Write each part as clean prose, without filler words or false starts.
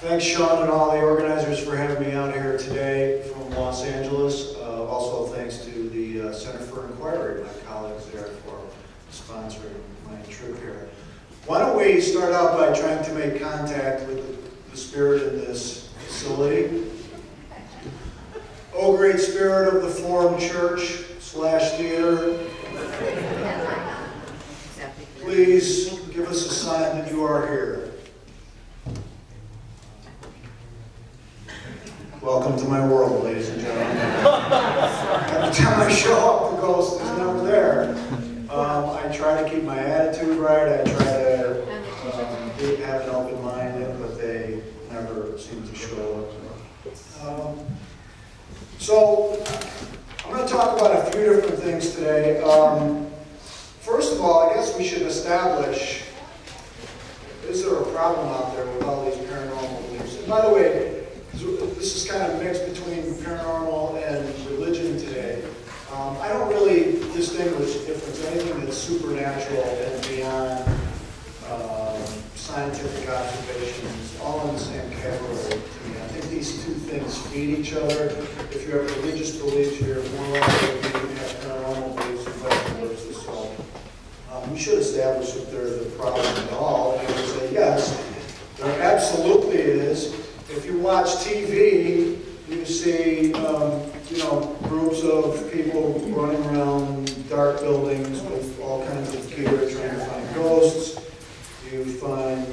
Thanks, Sean, and all the organizers for having me out here today from Los Angeles. Also, thanks to the Center for Inquiry, my colleagues there, for sponsoring my trip here. Why don't we start out by trying to make contact with the spirit in this facility? O great spirit of the Forum Church / theater, please give us a sign that you are here. Welcome to my world, ladies and gentlemen. Every time I show up, the ghost is never there. I try to keep my attitude right. I try to have an open mind, but they never seem to show up. So I'm going to talk about a few different things today. First of all, I guess we should establish, is there a problem out there with all these paranormal beliefs? And by the way, this is kind of mixed between paranormal and religion today. I don't really distinguish if there's anything that's supernatural and beyond scientific observations, all in the same category. These two things feed each other. If you have religious beliefs, you're more likely to have paranormal beliefs and vice versa. So we should establish if there's a problem at all. And we say, yes, there absolutely is. If you watch TV, you see groups of people running around dark buildings with all kinds of gear trying to find ghosts. You find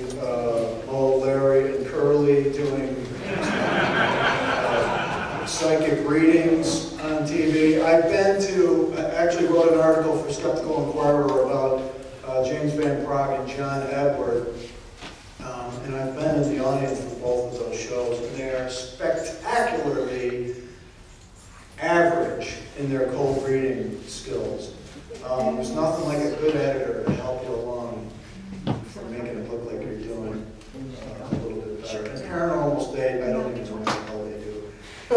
Mo, Larry, and Curly doing psychic readings on TV. I actually wrote an article for Skeptical Inquirer about James Van Praagh and John Edward, and I've been in the audience for both of those shows, and they are spectacularly average in their cold reading skills. There's nothing like a good editor to help you along for making it look like you're doing a little bit better. And paranormal state, I don't even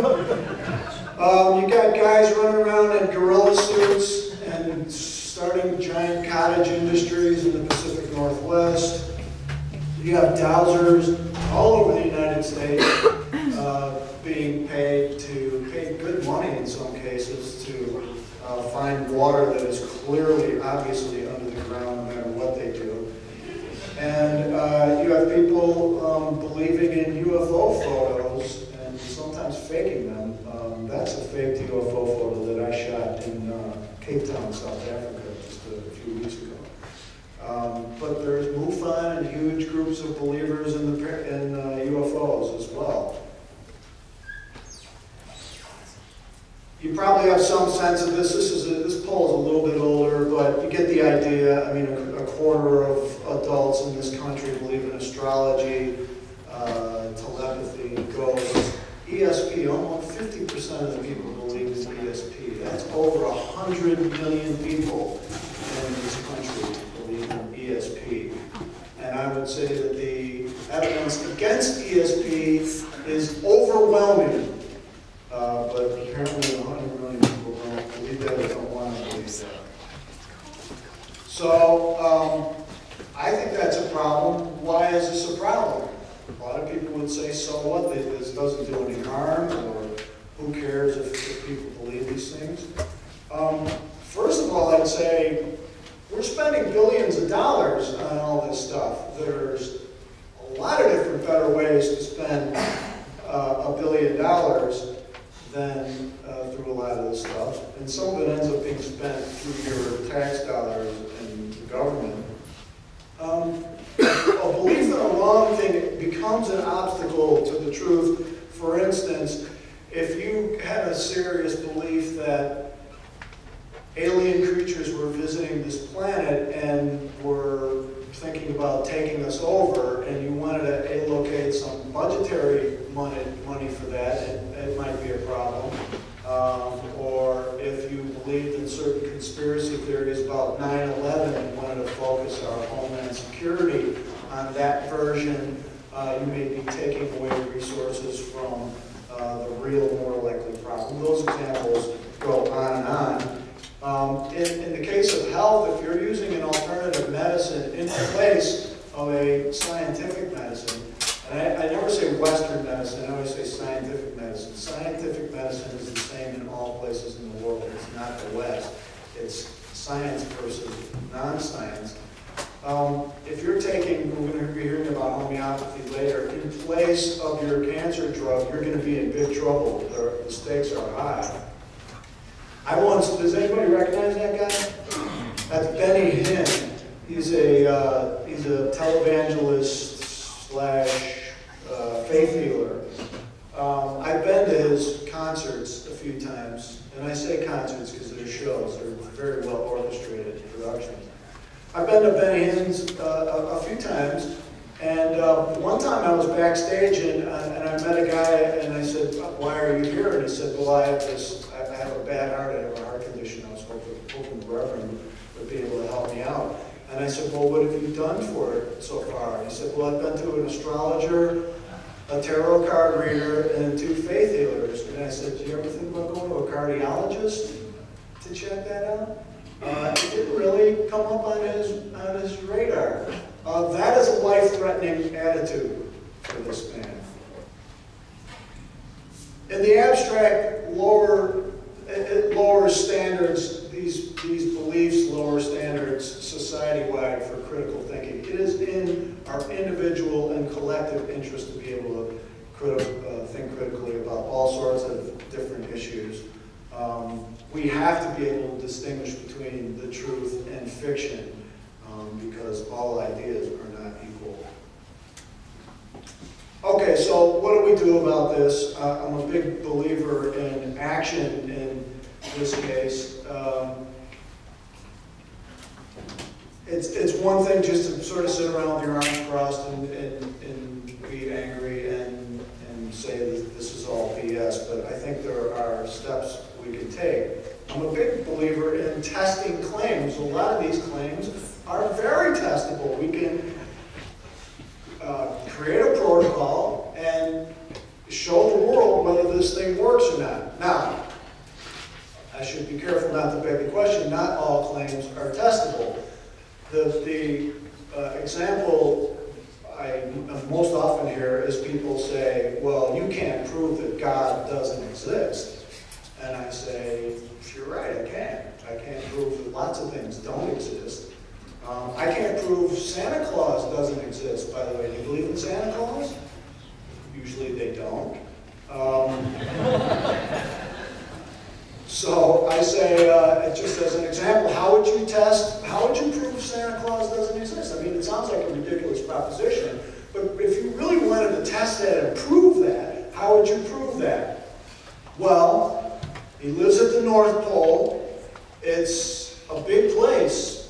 know. You got guys running around in gorilla suits and starting giant cottage industries in the Pacific Northwest. You have dowsers all over the United States being paid to pay good money in some cases to find water that is clearly, obviously under the ground no matter what they do. And you have people believing in UFO photos, sometimes faking them. That's a faked UFO photo that I shot in Cape Town, South Africa, just a few weeks ago. But there's MUFON and huge groups of believers in UFOs as well. You probably have some sense of this. This poll is a little bit older, but you get the idea. I mean, a quarter of adults in this country believe in astrology, telepathy, ghosts. ESP, almost 50% of the people believe in ESP. That's over 100 million people in this country believe in ESP. And I would say that the evidence against ESP is overwhelming. But apparently 100 million people don't believe that or don't want to believe that. So I think that's a problem. Why is this a problem? A lot of people would say, so what, this doesn't do any harm, or who cares if people believe these things? First of all, I'd say, we're spending billions of dollars on all this stuff. There's a lot of different better ways to spend $1 billion than through a lot of this stuff. And some of it ends up being spent through your tax dollars and the government. A belief in a wrong thing becomes an obstacle to the truth. For instance, if you had a serious belief that alien creatures were visiting this planet and were thinking about taking us over, and you wanted to allocate some budgetary money for that, it might be a problem. Or if you believed in certain conspiracy theories about 9/11 and wanted to focus our homeland security on that version, you may be taking away resources from the real, more likely problem. Those examples go on and on. In the case of health, if you're using an alternative medicine in place of a scientific medicine, and I never say say Western medicine, I always say scientific medicine. Scientific medicine is the same in all places in the world. It's not the West. It's science versus non-science. If you're taking, we're going to be hearing about homeopathy later, in place of your cancer drug, you're going to be in big trouble. The stakes are high. I once, does anybody recognize that guy? That's Benny Hinn. He's a televangelist slash faith healer. I've been to his concerts a few times, and I say concerts because they're shows. They're very well orchestrated productions. I've been to Benny Hinn's a few times, and one time I was backstage and I met a guy and I said, "Why are you here?" And he said, "Well, I have a bad heart. I have a heart condition. I was hoping the Reverend would be able to help me out." And I said, "Well, what have you done for it so far?" And he said, "Well, I've been to an astrologer, a tarot card reader, and two faith healers." And I said, "Do you ever think about going to a cardiologist to check that out?" It didn't really come up on his radar. That is a life-threatening attitude for this man. In the abstract, it lowers standards. These beliefs lower standards society-wide for critical thinking. It is in our individual and collective interest to be able to think critically about all sorts of different issues. We have to be able to distinguish between the truth and fiction because all ideas are not equal. Okay, so what do we do about this? I'm a big believer in action in this case. It's one thing just to sort of sit around with your arms crossed and be angry and say that this is all BS, but I think there are steps we can take. I'm a big believer in testing claims. A lot of these claims are very testable. We can create a protocol and show the world whether this thing works or not. Now, I should be careful not to beg the question. Not all claims are testable. The example I most often hear is people say, "Well, you can't prove that God doesn't exist." And I say, "You're right, I can't. I can't prove that lots of things don't exist. I can't prove Santa Claus doesn't exist, by the way. Do you believe in Santa Claus?" Usually they don't. So I say, just as an example, how would you prove Santa Claus doesn't exist? I mean, it sounds like a ridiculous proposition, but if you really wanted to test that and prove that, how would you prove that? Well, he lives at the North Pole. It's a big place,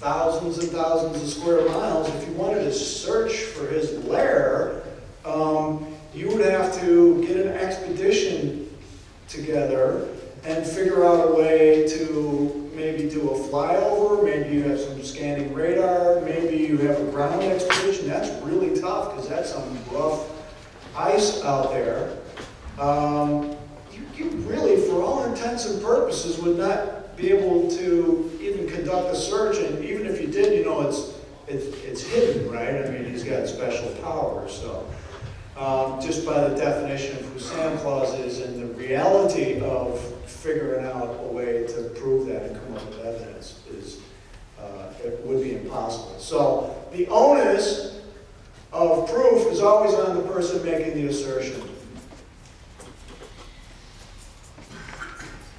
thousands and thousands of square miles. If you wanted to search for his lair, you would have to get an expedition together and figure out a way to maybe do a flyover, maybe you have some scanning radar, maybe you have a ground expedition. That's really tough because that's some rough ice out there. You really, for all intents and purposes, would not be able to even conduct a search, and even if you did, you know, it's hidden, right? I mean, he's got special powers, so just by the definition of who Santa Claus is and the reality of figuring out a way to prove that and come up with evidence is, it would be impossible. So the onus of proof is always on the person making the assertion.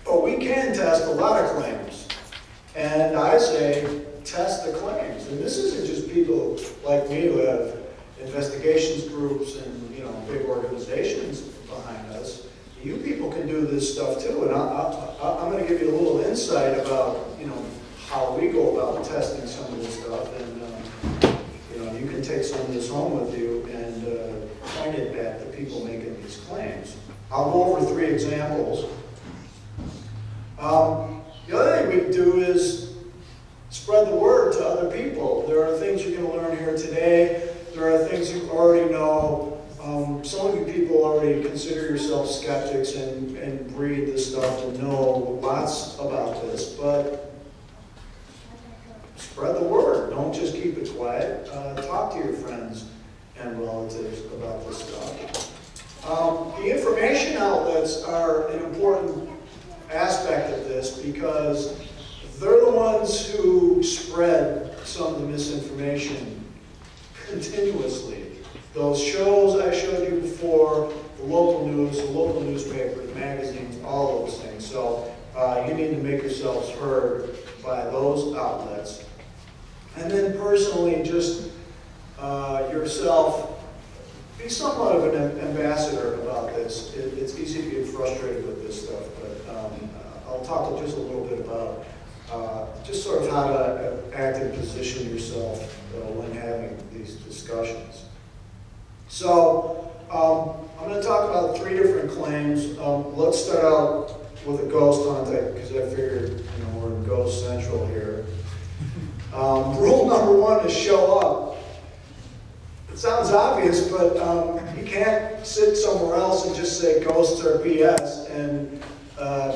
But we can test a lot of claims. And I say, test the claims. And this isn't just people like me who have investigations groups and, you know, big organizations behind us. You people can do this stuff too. And I'm going to give you a little insight about, you know, how we go about testing some of this stuff. And, you know, you can take some of this home with you and point it at the people making these claims. I'll go over 3 examples. The other thing we can do is spread the word to other people. There are things you're going to learn here today. There are things you already know. Some of you people already consider yourselves skeptics and read this stuff and know lots about this. But spread the word. Don't just keep it quiet. Talk to your friends and relatives about this stuff. The information outlets are an important aspect of this because they're the ones who spread some of the misinformation continuously. Those shows I showed you before, the local news, the local newspaper, the magazines, all those things. So you need to make yourselves heard by those outlets. And then personally, just yourself, be somewhat of an ambassador about this. It's easy to get frustrated with this stuff, but I'll talk just a little bit about just sort of how to act and position yourself when having these discussions. So I'm going to talk about three different claims. Let's start out with a ghost hunt because I figured we're in ghost central here. Rule number one is show up. It sounds obvious, but you can't sit somewhere else and just say ghosts are BS and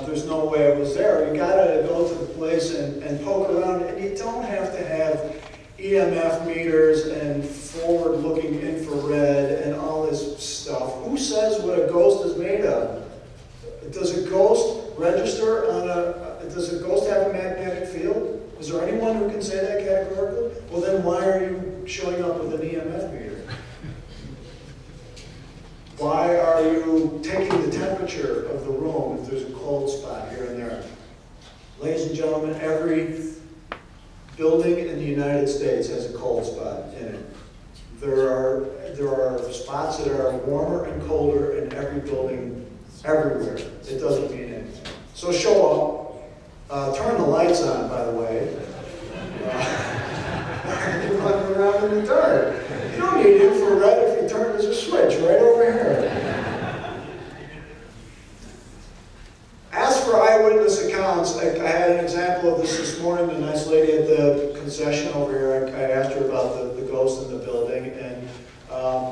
there's no way it was there. You gotta go to the place and poke around, and you don't have to have EMF meters and forward-looking infrared and all this stuff. Who says what a ghost is made of? Does a ghost register on a, does a ghost have a magnetic field? Is there anyone who can say that categorically? Well, then why are you showing up with an EMF meter? Why are you taking the temperature of the room if there's a cold spot here and there? Ladies and gentlemen, every building in the United States has a cold spot in it. There are spots that are warmer and colder in every building everywhere. It doesn't mean anything. So show up. Turn the lights on, by the way. You're running around in the dark. You don't need infrared if you turn there's a switch right over here. As for eyewitness accounts, I had an example of this morning. The nice lady at the concession over here, I asked her about the ghost in the building, and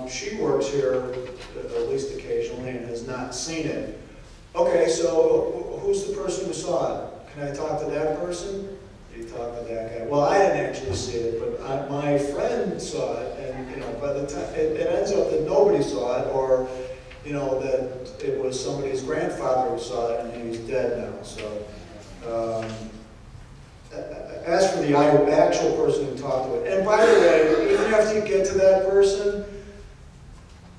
she works here at least occasionally and has not seen it. Okay, so who's the person who saw it? Can I talk to that person? You talk to that guy. Well, I didn't actually see it, but my friend saw it, and by the time it ends up that nobody saw it, or that it was somebody's grandfather who saw it, and he's dead now. So, as for the actual person who talked to it, and by the way, even after you get to that person,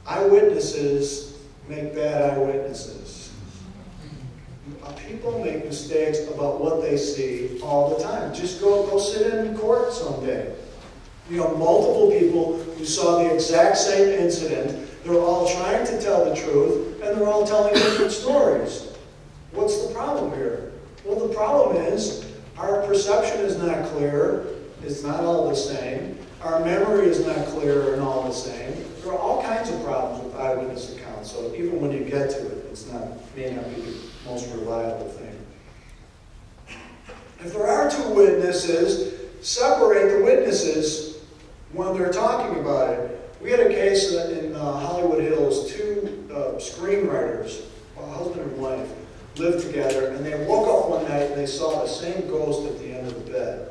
eyewitnesses make bad eyewitnesses. People make mistakes about what they see all the time. Just go sit in court someday. Multiple people who saw the exact same incident, they're all trying to tell the truth, and they're all telling different stories. What's the problem here? Well, the problem is our perception is not clear. It's not all the same. Our memory is not clear and all the same. There are all kinds of problems with eyewitness accounts, so even when you get to it, it's may not be the most reliable thing. If there are two witnesses, separate the witnesses when they're talking about it. We had a case in Hollywood Hills, two screenwriters, a husband and wife, lived together, and they woke up one night and they saw the same ghost at the end of the bed.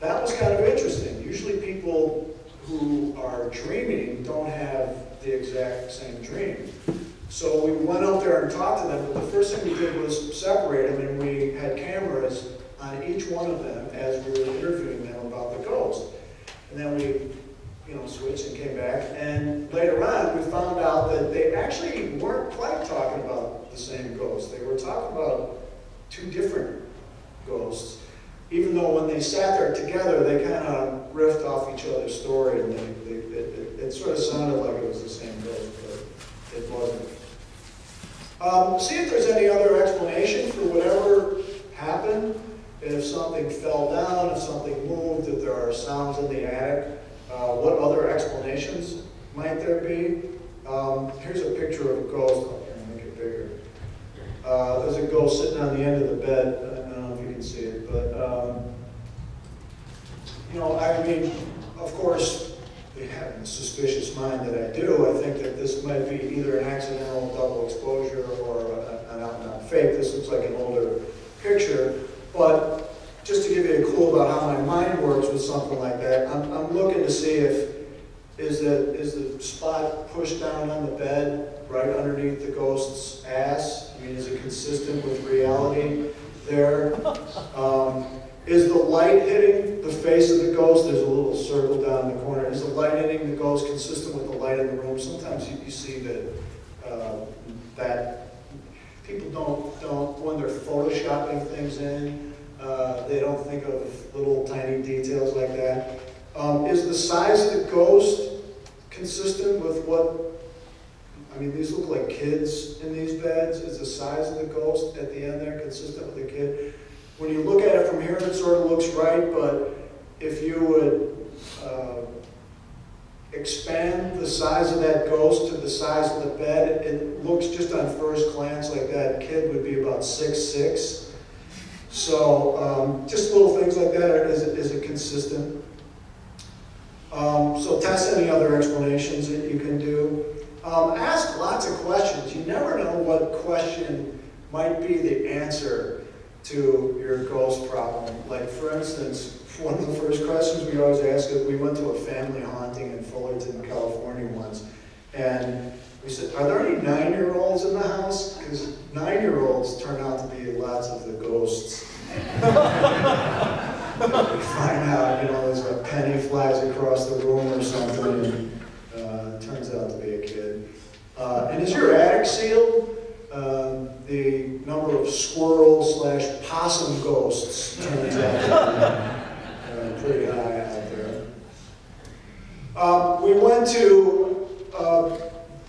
That was kind of interesting. Usually people who are dreaming don't have the exact same dream. So we went out there and talked to them, but the first thing we did was separate them, and we had cameras on each one of them as we were interviewing them about the ghost. And then we, switched and came back, and later on we found out that they actually weren't quite talking about the same ghost. They were talking about two different ghosts, even though when they sat there together, they kind of riffed off each other's story, and it sort of sounded like it was the same ghost, but it wasn't. See if there's any other explanation for whatever happened. If something fell down, if something moved, if there are sounds in the attic, what other explanations might there be? Here's a picture of a ghost. I'll make it bigger. There's a ghost sitting on the end of the bed. I don't know if you can see it, but I mean, of course, they have the suspicious mind that I do. I think that this might be either an accidental double exposure or an out-and-out fake. This looks like an older picture. But just to give you a clue about how my mind works with something like that, I'm looking to see if Is the spot pushed down on the bed right underneath the ghost's ass? I mean, is it consistent with reality there? Is the light hitting the face of the ghost? There's a little circle down in the corner. Is the light hitting the ghost consistent with the light in the room? Sometimes you see that people don't when they're photoshopping things in, they don't think of little tiny details like that. Is the size of the ghost consistent with what, I mean, these look like kids in these beds. Is the size of the ghost at the end there consistent with the kid? When you look at it from here, it sort of looks right, but if you would expand the size of that ghost to the size of the bed, it looks just on first glance like that kid would be about 6'6". So just little things like that, is it consistent? So test any other explanations that you can do. Ask lots of questions. You never know what question might be the answer to your ghost problem. Like, for instance, one of the first questions we always ask is, we went to a family haunting in Fullerton, California once, and we said, are there any 9-year-olds in the house? Because 9-year-olds turn out to be lots of the ghosts. We find out, you know, there's a penny flies across the room or something, and turns out to be a kid. And is your attic sealed? The number of squirrel/possum ghosts turns out to be pretty high out there. We went to,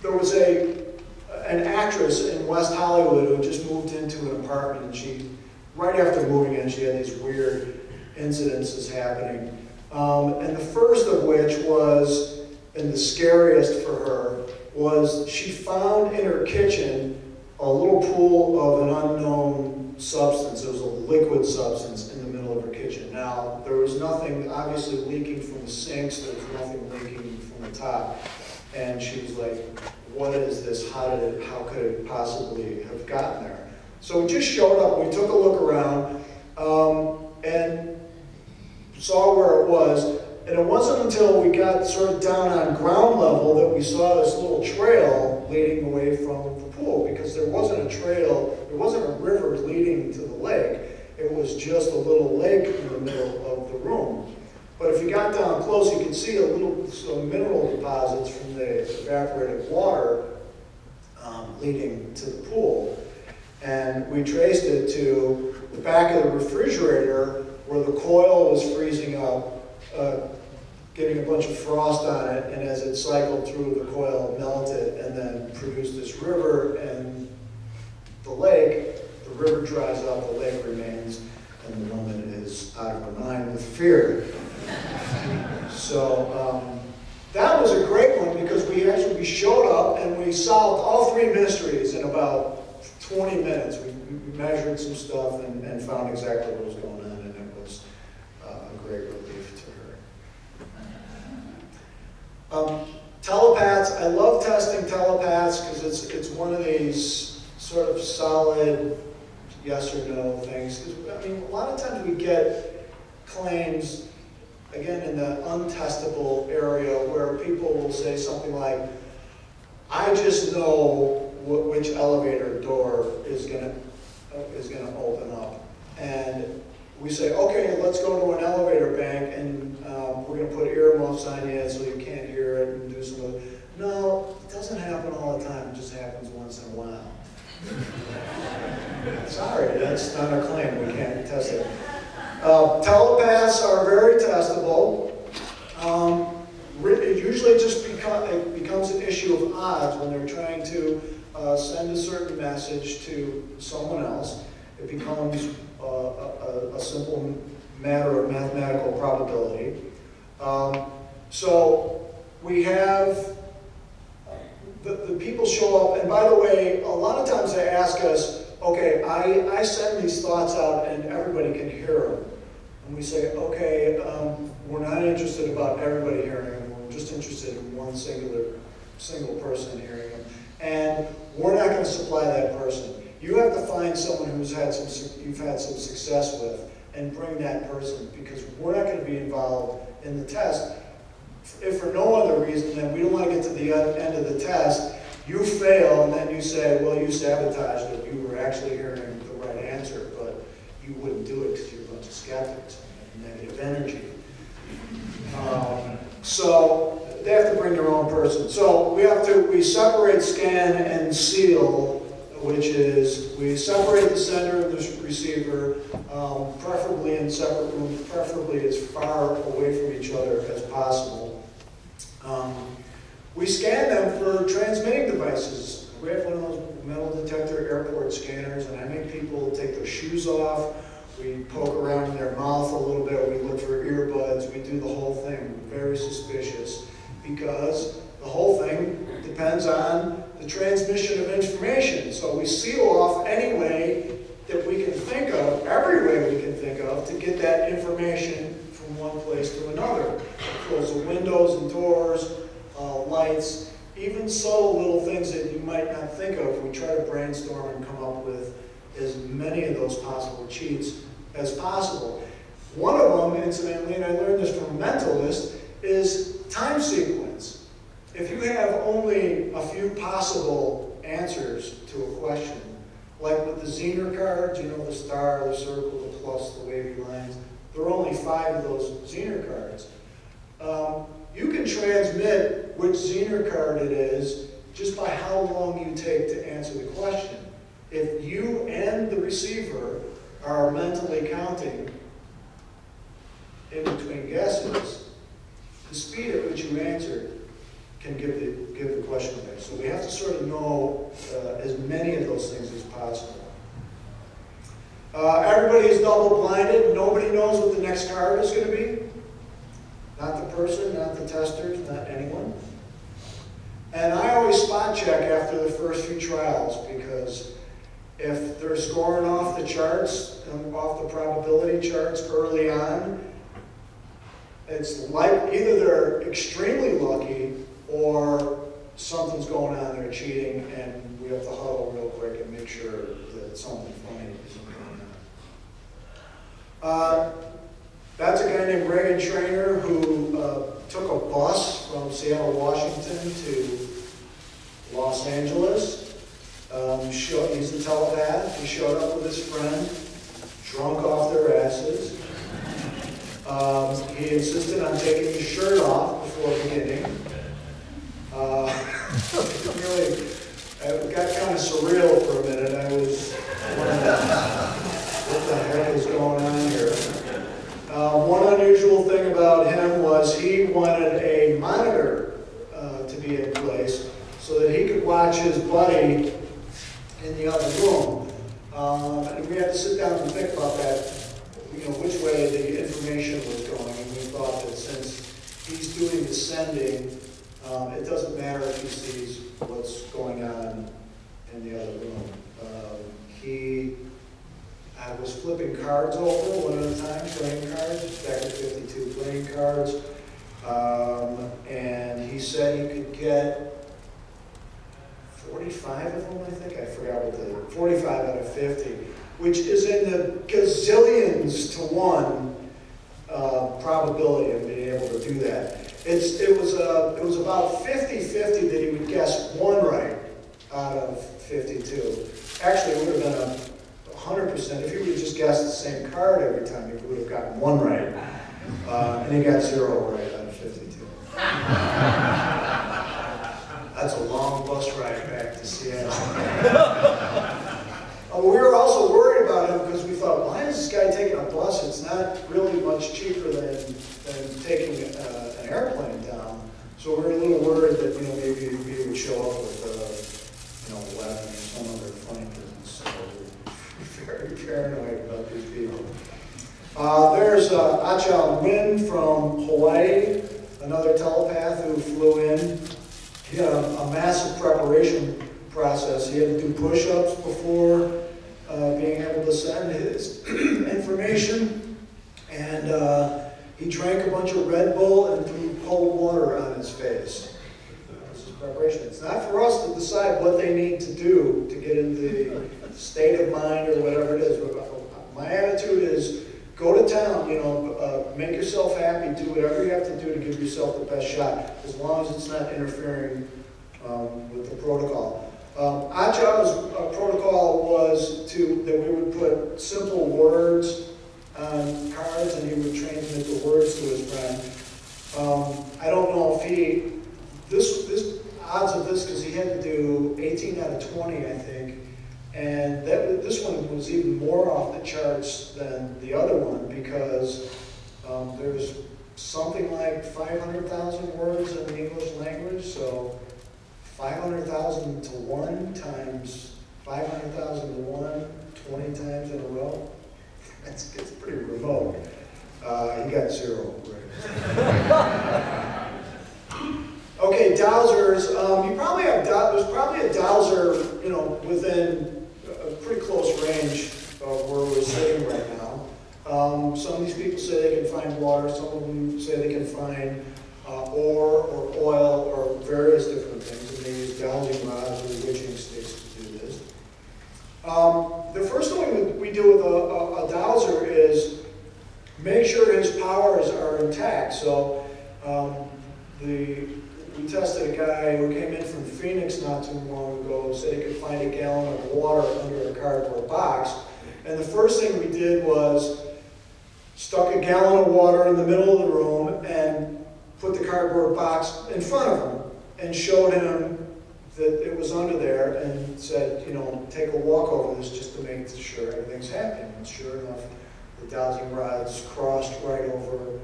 there was an actress in West Hollywood who just moved into an apartment, and she, right after moving in, she had these weird incidences happening. And the first of which was, and the scariest for her, was she found in her kitchen a little pool of an unknown substance. It was a liquid substance in the middle of her kitchen. Now, there was nothing obviously leaking from the sinks, there was nothing leaking from the top. And she was like, what is this? How could it possibly have gotten there? So we just showed up, we took a look around, and saw where it was. And it wasn't until we got sort of down on ground level that we saw this little trail leading away from the pool, because there wasn't a trail, there wasn't a river leading to the lake. It was just a little lake in the middle of the room. But if you got down close, you could see a little mineral deposits from the evaporated water leading to the pool. And we traced it to the back of the refrigerator where the coil was freezing up, getting a bunch of frost on it, and as it cycled through the coil, melted, and then produced this river and the lake. The river dries up, the lake remains, and the woman is out of her mind with fear. So that was a great one, because we showed up and we solved all three mysteries in about 20 minutes. We measured some stuff and found exactly what was going on, and it was a great relief to her. Telepaths, I love testing telepaths, because it's one of these sort of solid yes or no things. I mean, a lot of times we get claims, again, in the untestable area, where people will say something like, I just know which elevator door is gonna open up. And we say, okay, let's go to an elevator bank, and we're gonna put earmuffs on you so you can't hear it and do some of it. No, it doesn't happen all the time. It just happens once in a while. Sorry, that's not a claim. We can't test it. Telepaths are very testable. It usually just becomes an issue of odds when they're trying to send a certain message to someone else. It becomes a simple matter of mathematical probability. So we have the people show up, and by the way, a lot of times they ask us, okay, I send these thoughts out and everybody can hear them. And we say, okay, we're not interested about everybody hearing them, we're just interested in one single person hearing them. And we're not going to supply that person. You have to find someone you've had some success with, and bring that person, because we're not going to be involved in the test. if for no other reason than we don't want to get to the end of the test, you fail, and then you say, well, you sabotaged it, you were actually hearing the right answer, but you wouldn't do it because you're a bunch of skeptics and negative energy. So they have to bring their own person. So we separate, scan, and seal, which is we separate the sender and the receiver, preferably in separate rooms, preferably as far away from each other as possible. We scan them for transmitting devices. We have one of those metal detector airport scanners, and I make people take their shoes off. We poke around in their mouth a little bit. We look for earbuds. We do the whole thing. We're very suspicious because the whole thing depends on the transmission of information. So we seal off any way that we can think of, every way we can think of, to get that information from one place to another. Close the windows and doors, lights, even subtle little things that you might not think of. We try to brainstorm and come up with as many of those possible cheats as possible. One of them, incidentally, and I learned this from a mentalist, is time sequence. If you have only a few possible answers to a question, like with the Zener cards, you know, the star, the circle, the plus, the wavy lines, there are only 5 of those Zener cards. You can transmit which Zener card it is just by how long you take to answer the question. If you and the receiver are mentally counting in between guesses, the speed at which you answer can give the question away. So we have to sort of know as many of those things as possible. Everybody is double-blinded. Nobody knows what the next card is going to be. Not the person, not the testers, not anyone. And I always spot check after the first few trials, because if they're scoring off the charts, off the probability charts early on, it's like either they're extremely lucky or something's going on, they're cheating, and we have to huddle real quick and make sure that something funny isn't going on. That's a guy named Reagan Trainer who took a bus from Seattle, Washington to Los Angeles. He's the telepath. He showed up with his friend, drunk off their asses. He insisted on taking his shirt off before beginning. It got kind of surreal for a minute. I was wondering what the heck is going on here. One unusual thing about him was he wanted a monitor to be in place so that he could watch his buddy in the other room. And we had to sit down and think about that, which way the information was going. And we thought that since he's doing the sending, it doesn't matter if he sees what's going on in the other room. I was flipping cards over one at a time, playing cards, back in 52 playing cards. And he said he could get 45 of them, I think, I forgot what the, 45 out of 50, which is in the gazillions to one probability of being able to do that. It was about 50-50 that he would guess one right out of 52. Actually, it would have been 100%. If he would have just guessed the same card every time, he would have gotten one right. And he got 0 right out of 52. That's a long bus ride back to Seattle. We were also worried about him because we thought, why is this guy taking a bus? It's not really much cheaper than taking an airplane down. So we were a little worried that maybe he would show up with weapon or some other funny business. So we're very paranoid about these people. There's Acha Nguyen from Hawaii, another telepath who flew in. He had a massive preparation process. He had to do push-ups before being able to send his information. And he drank a bunch of Red Bull and threw cold water on his face. That was his preparation. It's not for us to decide what they need to do to get into the state of mind or whatever it is. My attitude is Go to town, you know, make yourself happy, do whatever you have to do to give yourself the best shot, as long as it's not interfering with the protocol. Our job's protocol was that we would put simple words on cards and he would transmit the words to his friend. I don't know if he, odds of this, because he had to do 18 out of 20, I think, and this one was even more off the charts than the other one, because there's something like 500,000 words in the English language, so 500,000 to 1 times 500,000 to 1, 20 times in a row. It's pretty remote. He got 0. Right? Okay, dowsers. You probably have there's probably a dowser, you know, within a pretty close range of where we're sitting right now. Some of these people say they can find water. Some of them say they can find ore or oil or various different things, and they use dowsing rods or witching sticks to do this. The first thing we do with a dowser is make sure his powers are intact. So we tested a guy who came in from Phoenix not too long ago, said he could find a gallon of water under a cardboard box. And the first thing we did was stuck a gallon of water in the middle of the room and put the cardboard box in front of him and showed him that it was under there and said, you know, take a walk over this just to make sure everything's happening. And sure enough, the dowsing rods crossed right over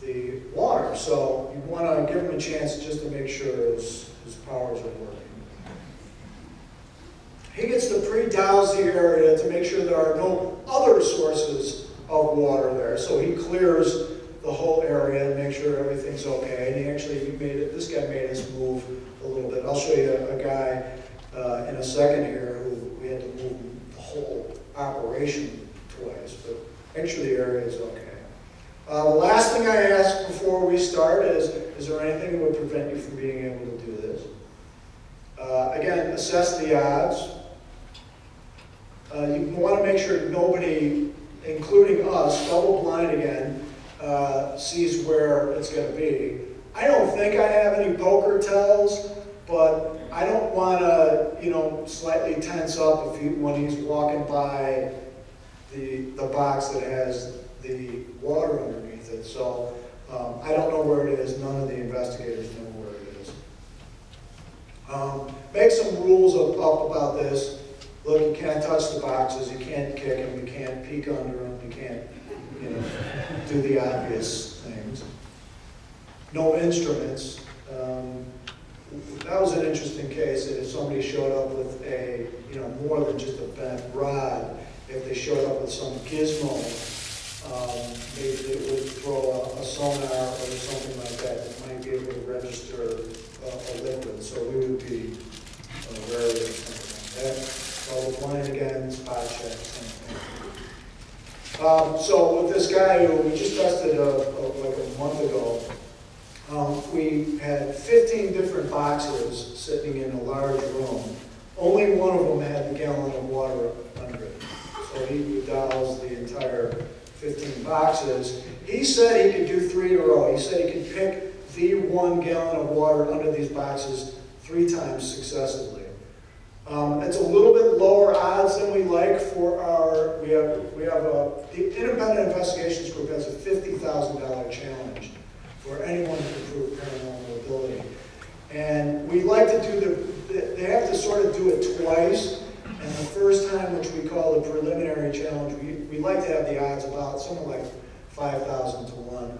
the water. So you want to give him a chance just to make sure his powers are working. He gets to pre-douse the area to make sure there are no other sources of water there. So he clears the whole area and makes sure everything's okay. And he actually this guy made us move a little bit. I'll show you a guy in a second here who we had to move the whole operation twice, but make sure the area is okay. The last thing I ask before we start is there anything that would prevent you from being able to do this? Again, assess the odds. You want to make sure nobody, including us, double blind again, sees where it's going to be. I don't think I have any poker tells, but I don't want to, you know, slightly tense up if when he's walking by the box that has the water underneath it. So I don't know where it is. None of the investigators know where it is. Make some rules up about this. Look, you can't touch the boxes. You can't kick them. You can't peek under them. You can't, you know, do the obvious things. No instruments. That was an interesting case. That if somebody showed up with a, you know, more than just a bent rod, if they showed up with some gizmo, maybe they would throw a sonar or something like that that might be able to register a liquid. So we would be wary of something like that. Well, the blind again, spot check, something like that. So with this guy who we just tested like a month ago, we had 15 different boxes sitting in a large room. Only one of them had a gallon of water under it. So he dowsed the entire 15 boxes. He said he could do 3 in a row. He said he could pick the 1 gallon of water under these boxes 3 times successively. It's a little bit lower odds than we like for our, the Independent Investigations Group has a $50,000 challenge for anyone who can prove paranormal ability. And we like to do they have to sort of do it twice, and the first time, which we call the preliminary challenge, we like to have the odds about something like 5,000 to 1.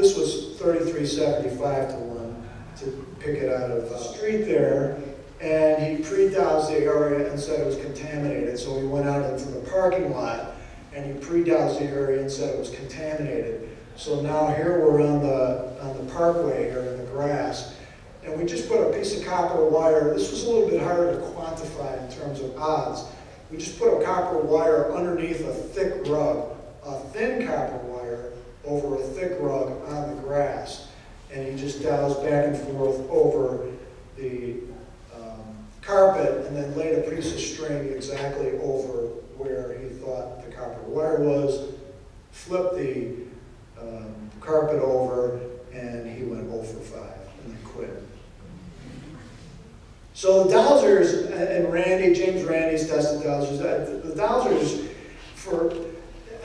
This was 3,375 to 1 to pick it out of the street there. And he pre-doused the area and said it was contaminated. So we went out into the parking lot and he pre-doused the area and said it was contaminated. So now here we're on the parkway here in the grass. And we just put a piece of copper wire. This was a little bit harder to quantify in terms of odds. We just put a copper wire underneath a thick rug, a thin copper wire over a thick rug on the grass. And he just doused back and forth over the carpet and then laid a piece of string exactly over where he thought the copper wire was, flipped the carpet over, and he went 0 for 5 and then quit. So the Dowsers and Randy, James Randy's tested Dowsers. The Dowsers,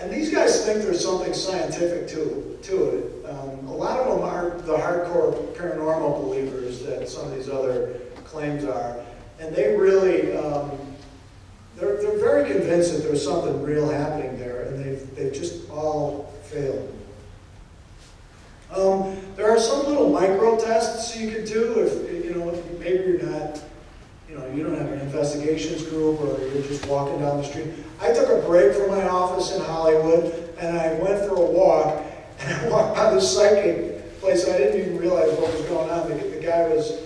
and these guys think there's something scientific to it. A lot of them aren't the hardcore paranormal believers that some of these other claims are, and they really they're very convinced that there's something real happening there, and they've just all failed. There are some little micro tests you can do if you know maybe you're not, you don't have an investigations group or you're just walking down the street. I took a break from my office in Hollywood and I went for a walk, and I walked by this psychic place. I didn't even realize what was going on. The guy was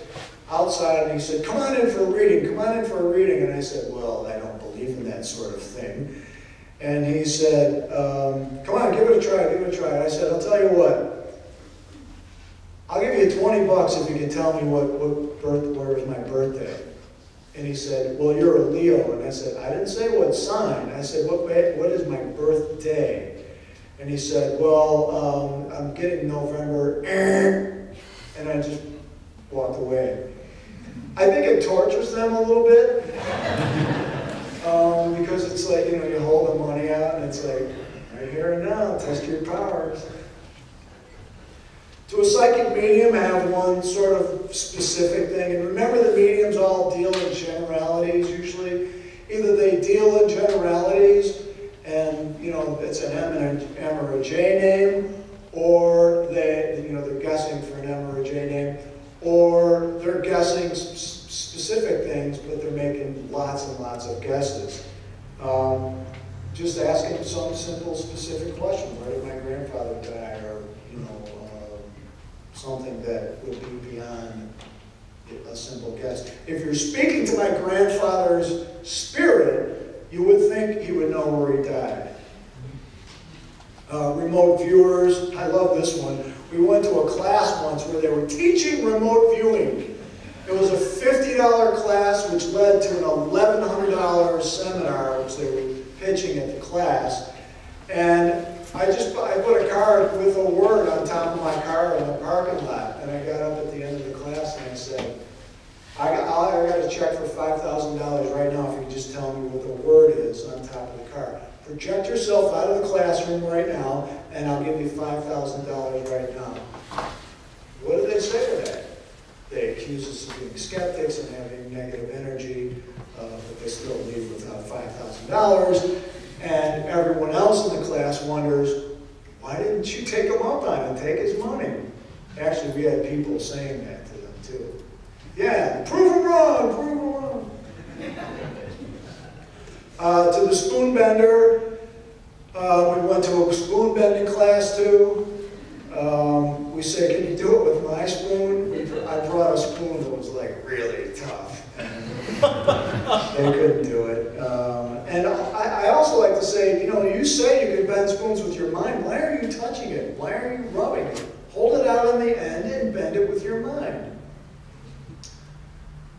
outside and he said, "Come on in for a reading, come on in for a reading." And I said, "Well, I don't believe in that sort of thing." And he said, "Come on, give it a try, give it a try." And I said, "I'll tell you what. I'll give you 20 bucks if you can tell me where was my birthday." And he said, "Well, you're a Leo." And I said, "I didn't say what sign. I said, what is my birthday?" And he said, "Well, I'm getting November." And I just walked away. I think it tortures them a little bit. Because it's like, you hold the money out and it's like, right here and now, test your powers. To a psychic medium, have one sort of specific thing. And remember, the mediums all deal in generalities usually. Either they deal in generalities, and it's an M or a J name, or they're guessing for an M or a J name, or they're guessing specific things, but they're making lots and lots of guesses. Just asking some simple, specific question: where did my grandfather die? Or something that would be beyond a simple guess. If you're speaking to my grandfather's spirit, you would think he would know where he died. Remote viewers, I love this one. We went to a class once where they were teaching remote viewing. It was a $50 class which led to an $1,100 seminar which they were pitching at the class. And I put a card with a word on top of my car in the parking lot, and I got up at the end of the class and I said, I got a check for $5,000 right now if you can just tell me what the word is on top of the car. Project yourself out of the classroom right now, and I'll give you $5,000 right now. What did they say to that? They accused us of being skeptics and having negative energy, but they still leave without $5,000. And everyone else in the class wonders, why didn't you take him up on it and take his money? Actually, we had people saying that to them, too. Yeah, prove him wrong, prove him wrong. To the spoon bender, we went to a spoon bending class, too. We said, can you do it with my spoon? I brought a spoon that was, really tough. They couldn't do it. And I also like to say, you say you can bend spoons with your mind. Why are you touching it? Why are you rubbing it? Hold it out on the end and bend it with your mind.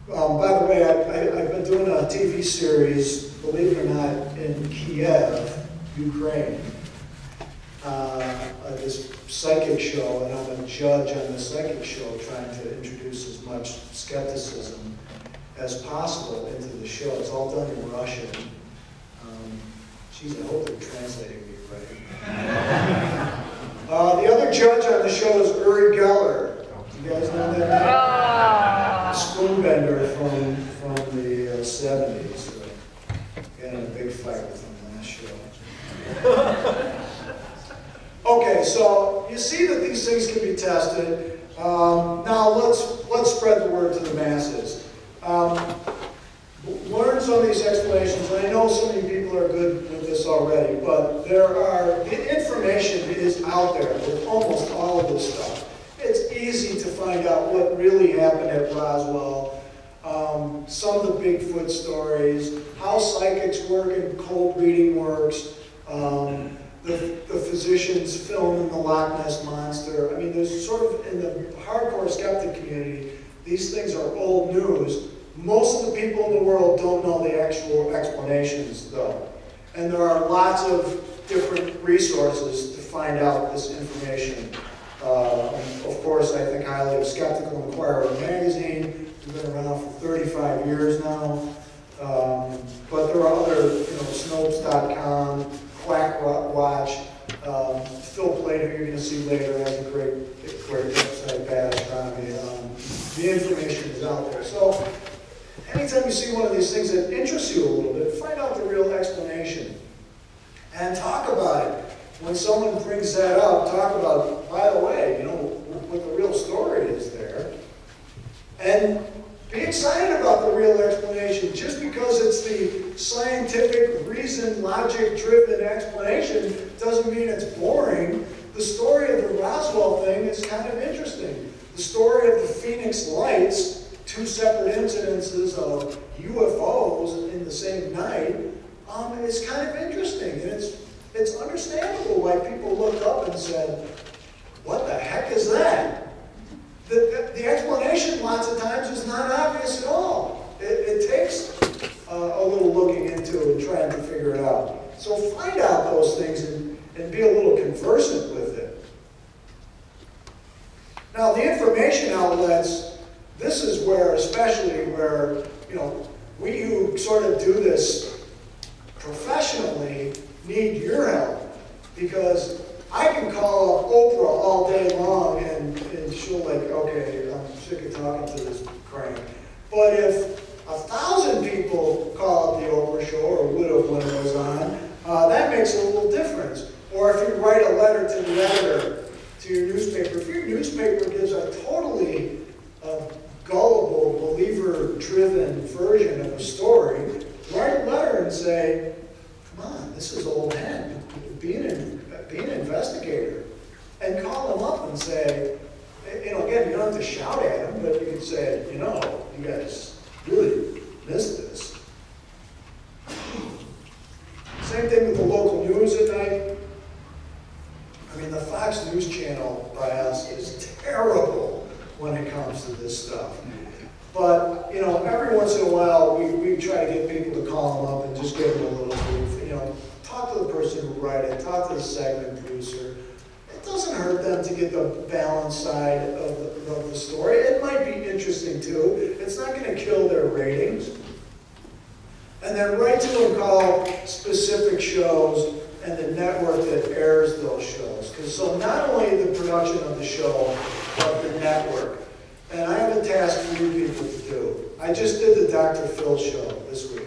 By the way, I've been doing a TV series, believe it or not, in Kiev, Ukraine. This psychic show, and I'm a judge on the psychic show, trying to introduce as much skepticism as possible into the show. It's all done in Russian. Geez, I hope they're translating me right. The other judge on the show is Uri Geller. Do you guys know that name? Spoonbender from the 70s. Got in a big fight with him on that show. Okay, so you see that these things can be tested. Now let's spread the word to the masses. Learn some of these explanations, and I know so many people are good with this already, but the information is out there with almost all of this stuff. It's easy to find out what really happened at Roswell, some of the Bigfoot stories, how psychics work and cold reading works, the physicians filming the Loch Ness Monster. I mean, there's sort of, in the hardcore skeptic community, these things are old news. Most of the people in the world don't know the actual explanations, though. And there are lots of different resources to find out this information. Of course, I think highly of Skeptical Inquirer magazine. We've been around for 35 years now. But there are other, Snopes.com, Quack Watch, Phil Plait, who you're going to see later, has a great website, Bad Astronomy. The information is out there. So anytime you see one of these things that interests you a little bit, find out the real explanation and talk about it. When someone brings that up, talk about, by the way, what the real story is there. And be excited about the real explanation. Just because it's the scientific, reason, logic-driven explanation doesn't mean it's boring. The story of the Roswell thing is kind of interesting. The story of the Phoenix Lights, two separate incidences of UFOs in the same night, is kind of interesting. And it's understandable why people looked up and said, what the heck is that? The explanation lots of times is not obvious at all. It takes a little looking into and trying to figure it out. So find out those things and be a little conversant with it. Now the information outlets, this is where, especially where, we who sort of do this professionally need your help, because I can call up Oprah all day long and she'll okay, I'm sick of talking to this crank. But if 1,000 people call up the Oprah show, or would have when it was on, that makes a little difference. Or if you write a letter to the editor, to your newspaper, if your newspaper gives a totally gullible, believer-driven version of a story, write a letter and say, come on, this is old hand. Be an investigator. And call them up and say, again, you don't have to shout at them, but you can say, you guys really missed this. Same thing with the local news at night. The Fox News Channel by us is terrible when it comes to this stuff. But, every once in a while, we try to get people to call them up and just give them a little brief. Talk to the person who wrote it, talk to the segment producer. It doesn't hurt them to get the balanced side of the story. It might be interesting, too. It's not going to kill their ratings. And then write to them, call specific shows and the network that airs those shows. So not only the production of the show, but the network. And I have a task for you people to do. I just did the Dr. Phil show this week.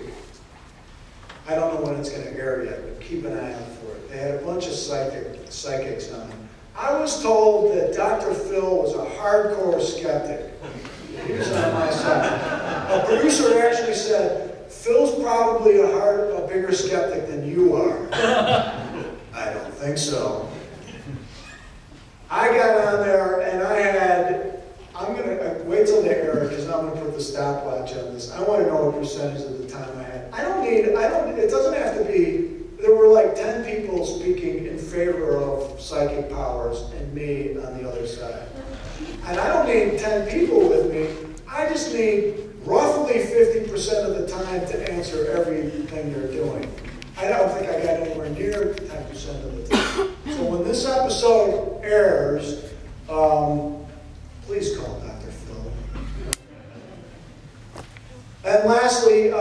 I don't know when it's going to air yet, but keep an eye out for it. They had a bunch of psychics on it. I was told that Dr. Phil was a hardcore skeptic. He was on my side. A producer actually said, Phil's probably a bigger skeptic than you are. I don't think so. I got on there and I had, I'm going to wait till they air it because I'm going to put the stopwatch on this. I want to know what percentage of the time I had. It doesn't have to be, there were like 10 people speaking in favor of psychic powers and me on the other side. And I don't need 10 people with me. I just need roughly 50% of the time to answer everything they're doing. I don't think I got anywhere near 10% of the time. So when this episode airs, please call Dr. Phil. And lastly,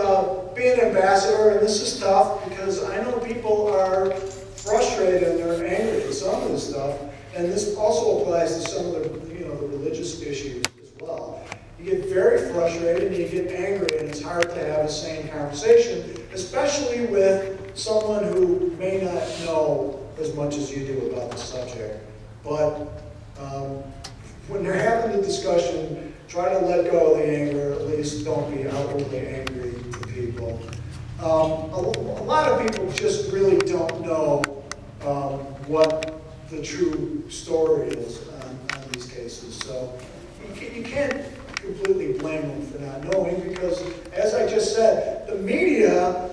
be an ambassador, and this is tough because I know people are frustrated and they're angry at some of this stuff, and this also applies to some of the, the religious issues as well. You get very frustrated and you get angry, and it's hard to have a sane conversation, especially with someone who may not know as much as you do about the subject. But when you're having the discussion, try to let go of the anger, at least don't be outwardly angry to people. A lot of people just really don't know what the true story is on these cases. So you can't completely blame them for not knowing, because as I just said, the media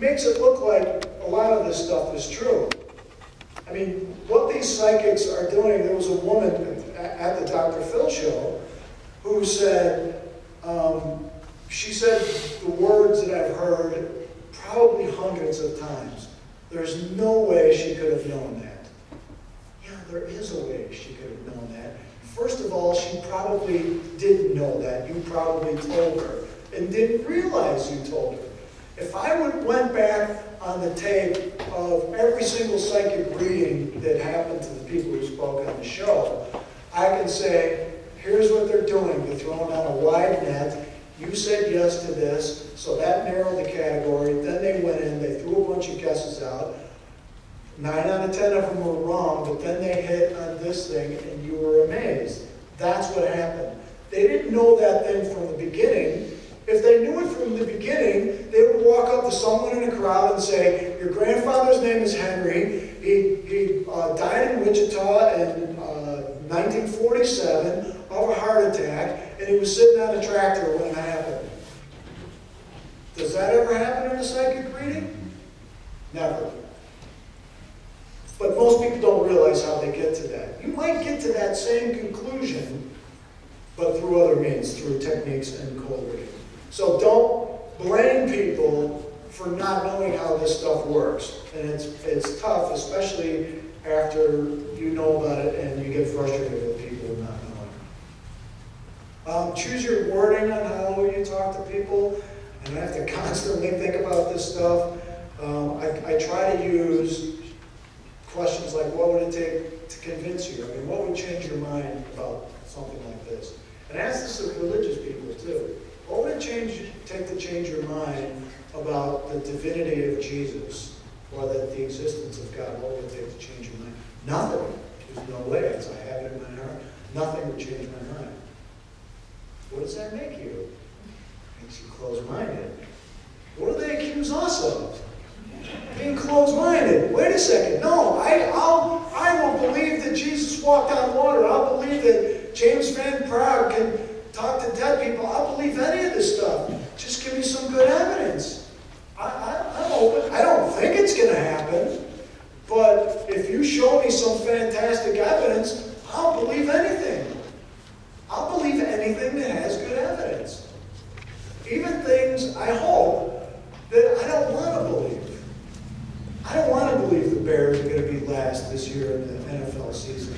makes it look like a lot of this stuff is true. I mean, what these psychics are doing, there was a woman at the Dr. Phil show who said, she said the words that I've heard probably hundreds of times. There's no way she could have known that. Yeah, there is a way she could have known that. First of all, she probably didn't know that. You probably told her and didn't realize you told her. If I went back on the tape of every single psychic reading that happened to the people who spoke on the show, I can say, here's what they're doing. They're throwing out a wide net. You said yes to this, so that narrowed the category. Then they went in, they threw a bunch of guesses out. 9 out of 10 of them were wrong, but then they hit on this thing and you were amazed. That's what happened. They didn't know that thing from the beginning. If they knew it from the beginning, they would walk up to someone in a crowd and say, your grandfather's name is Henry, he died in Wichita in 1947 of a heart attack, and he was sitting on a tractor when it happened. Does that ever happen in a psychic reading? Never. But most people don't realize how they get to that. You might get to that same conclusion, but through other means, through techniques and cold reading. So don't blame people for not knowing how this stuff works. And it's tough, especially after you know about it and you get frustrated with people not knowing. Choose your wording on how you talk to people. And I have to constantly think about this stuff. I try to use questions like, what would it take to convince you? I mean, what would change your mind about something like this? And I ask this of religious people too. What would it take to change your mind about the divinity of Jesus or that the existence of God? What would it take to change your mind? Nothing. There's no way. As I have it in my heart, nothing would change my mind. What does that make you? Makes you close-minded. What do they accuse us of? Being closed-minded. Wait a second. No, I will believe that Jesus walked on water. I'll believe that James Van Praagh can talk to dead people. I'll believe any of this stuff. Just give me some good evidence. I'm open. I don't think it's going to happen, but if you show me some fantastic evidence, I'll believe anything. I'll believe anything that has good evidence. Even things, I hope, that I don't want to believe. I don't want to believe the Bears are going to be last this year in the NFL season.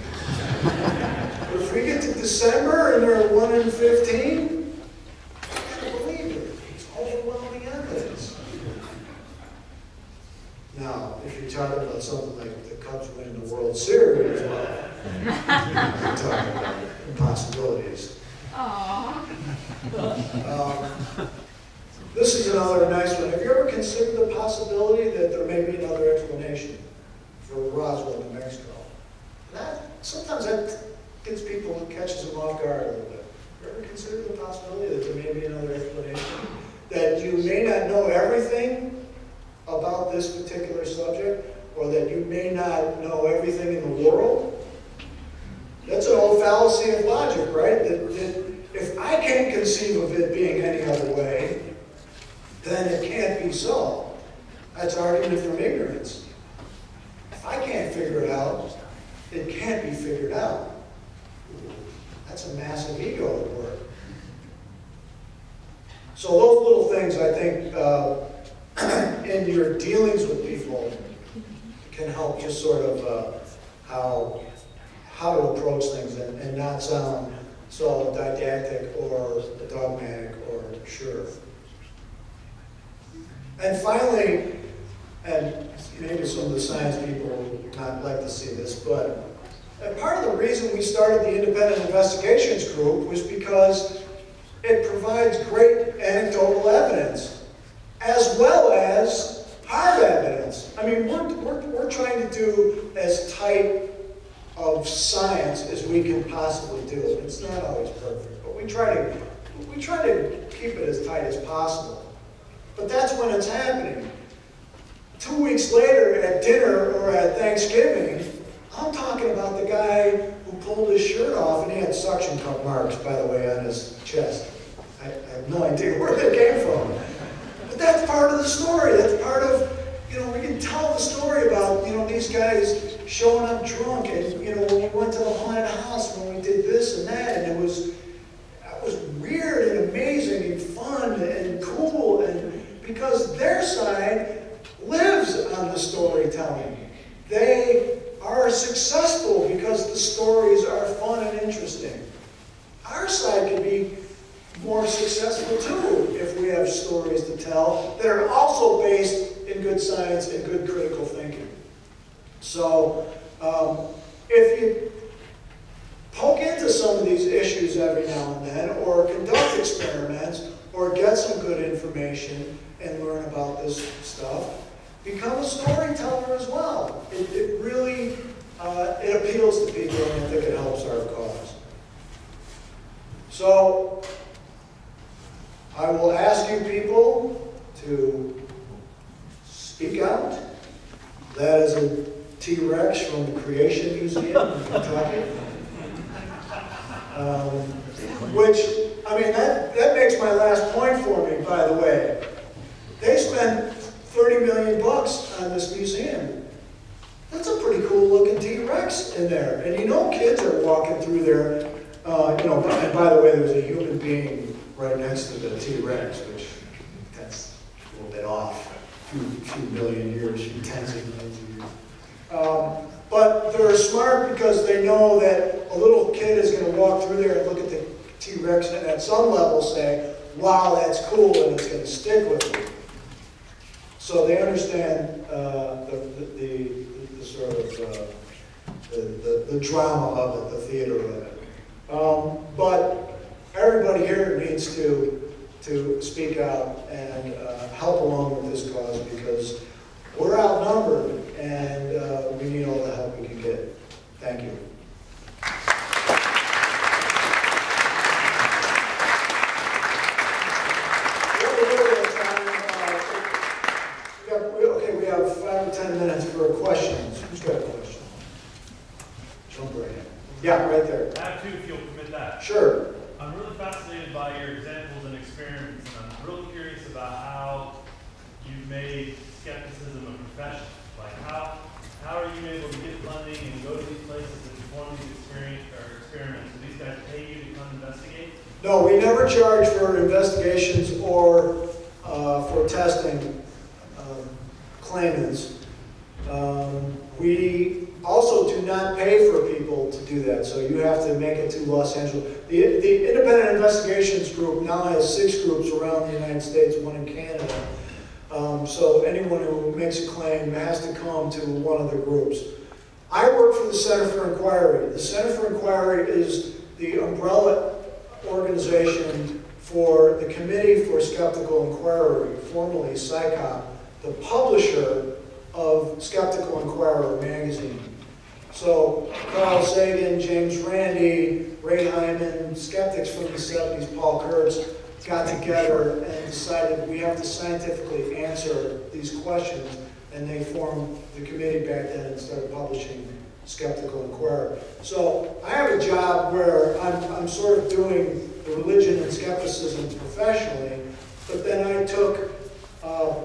But if we get to December and they're 1-15, I can't believe it. It's overwhelming evidence. Now, if you're talking about something like the Cubs winning the World Series, well, you're talking about impossibilities. Aww. This is another nice one. Have you ever considered the possibility that there may be another explanation for Roswell, New Mexico? Sometimes that gets people, catches them off guard a little bit. Have you ever considered the possibility that there may be another explanation? That you may not know everything about this particular subject, or that you may not know everything in the world? That's an old fallacy of logic, right? That if I can't conceive of it being any other way, then it can't be so. That's argument from ignorance. If I can't figure it out, it can't be figured out. That's a massive ego at work. So those little things, I think, in your dealings with people can help just sort of how to approach things and not sound so didactic or dogmatic or sure. And finally, and maybe some of the science people would not like to see this, but part of the reason we started the Independent Investigations Group was because it provides great anecdotal evidence, as well as hard evidence. I mean, we're trying to do as tight of science as we can possibly do. It's not always perfect, but we try to keep it as tight as possible. But that's when it's happening. 2 weeks later at dinner or at Thanksgiving, I'm talking about the guy who pulled his shirt off and he had suction cup marks, by the way, on his chest. I have no idea where they came from. But that's part of the story. That's part of, you know, we can tell the story about, you know, these guys showing up drunk and, you know, when we went to the haunted house when we did this and that, and it was weird and amazing and fun and cool, and because their side lives on the storytelling. They are successful because the stories are fun and interesting. Our side could be more successful too if we have stories to tell that are also based in good science and good critical thinking. So if you poke into some of these issues every now and then, or conduct experiments, or get some good information and learn about this stuff, become a storyteller as well. It really it appeals to people, and I think it helps our cause. So I will ask you people to speak out. That is a T-Rex from the Creation Museum in Kentucky. Which, I mean, that makes my last point for me, by the way. They spent $30 million on this museum. That's a pretty cool looking T-Rex in there. And you know kids are walking through there. You know, and by the way, there was a human being right next to the T-Rex, which that's a little bit off. Few million years, few tens of millions of years. But they're smart because they know that a little kid is going to walk through there and look at the T-Rex and at some level say, wow, that's cool, and it's going to stick with me. So they understand the sort of the drama of it, the theater of it. But everybody here needs to speak out and help along with this cause, because we're outnumbered, and we need all the help we can get. Thank you. Okay, we have 5 to 10 minutes for questions. Who's got a question? Jump right in. Yeah, right there. I have two, if you'll permit that. Sure. I'm really fascinated by your examples and experiments, and I'm real curious about how you made skepticism a profession. Like, how are you able to get funding and go to these places and perform these experiments? Do these guys pay you to come investigate? No, we never charge for investigations or for testing claimants. We also do not pay for people to do that, so you have to make it to Los Angeles. The Independent Investigations Group now has 6 groups around the United States, 1 in Canada. So anyone who makes a claim has to come to one of the groups. I work for the Center for Inquiry. The Center for Inquiry is the umbrella organization for the Committee for Skeptical Inquiry, formerly SciCop, the publisher of Skeptical Inquirer magazine. So Carl Sagan, James Randi, Ray Hyman, skeptics from the 70s, Paul Kurtz, got together and decided we have to scientifically answer these questions, and they formed the committee back then and started publishing Skeptical Inquirer. So I have a job where I'm sort of doing the religion and skepticism professionally, but then I took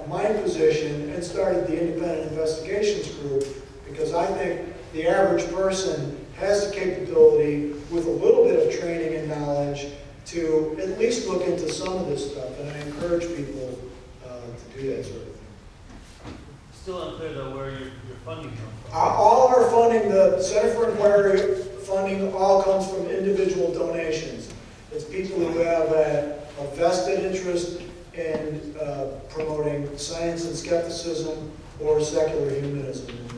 my position and started the Independent Investigations Group, because I think the average person has the capability, with a little bit of training and knowledge, to at least look into some of this stuff, and I encourage people to do that sort of thing. Still unclear though where your funding comes from. All of our funding, the Center for Inquiry funding, all comes from individual donations. It's people who have a vested interest in promoting science and skepticism or secular humanism in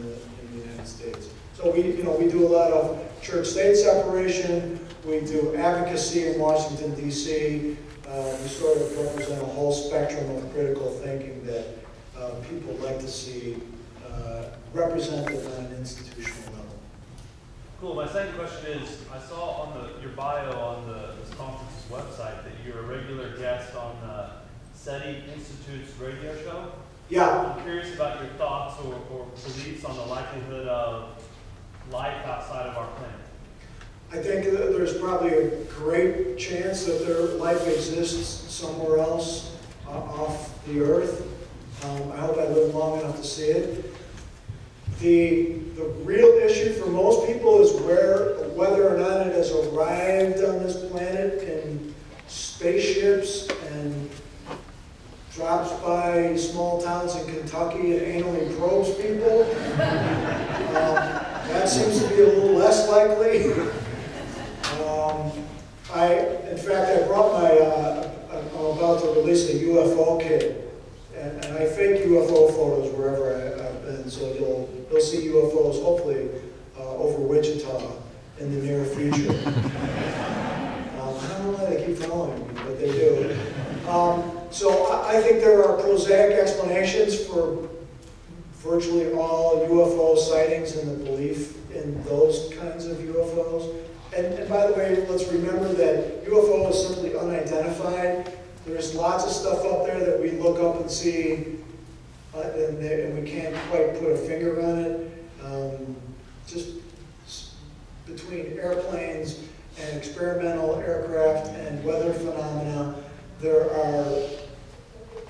the United States. So we do a lot of church-state separation. We do advocacy in Washington, D.C. We sort of represent a whole spectrum of critical thinking that people like to see represented on an institutional level. Cool. My second question is, I saw on your bio on this conference's website that you're a regular guest on SETI Institute's radio show. Yeah. I'm curious about your thoughts or beliefs on the likelihood of life outside of our planet. I think that there's probably a great chance that their life exists somewhere else off the Earth. I hope I live long enough to see it. The real issue for most people is whether or not it has arrived on this planet in spaceships and drops by small towns in Kentucky and anally probes people. That seems to be a little less likely. In fact, I brought my, I'm about to release a UFO kit, and I fake UFO photos wherever I've been, so you'll see UFOs hopefully over Wichita in the near future. I don't know why they keep following me, but they do. So I think there are prosaic explanations for virtually all UFO sightings and the belief in those kinds of UFOs. And by the way, let's remember that UFO is simply unidentified. There's lots of stuff up there that we look up and see, and we can't quite put a finger on it. Just between airplanes and experimental aircraft and weather phenomena, there are,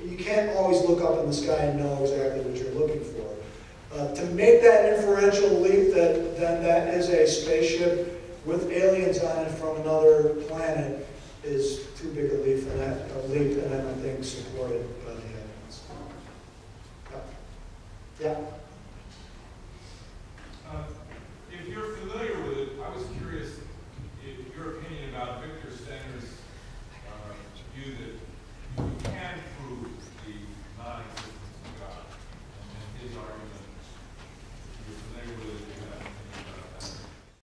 you can't always look up in the sky and know exactly what you're looking for. To make that inferential leap that that is a spaceship with aliens on it from another planet is too big a leap, and I don't think supported by the evidence. Yeah.